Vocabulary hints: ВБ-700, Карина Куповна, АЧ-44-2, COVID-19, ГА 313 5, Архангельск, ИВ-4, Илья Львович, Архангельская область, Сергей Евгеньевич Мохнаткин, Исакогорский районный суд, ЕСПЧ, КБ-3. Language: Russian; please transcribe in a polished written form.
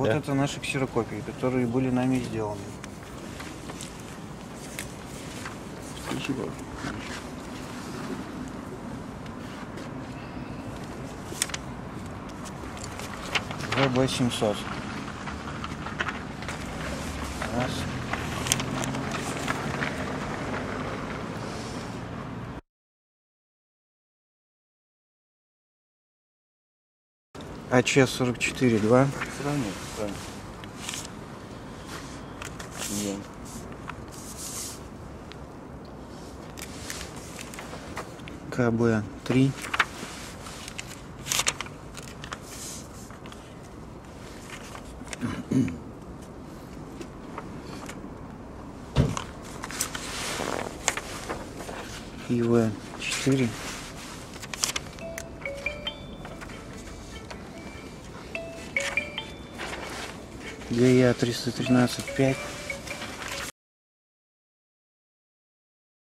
Вот да. Это наши ксерокопии, которые были нами сделаны. Спасибо. ВБ-700. Раз. АЧ-44-2. КБ-3. ИВ-4. ГА 313 5.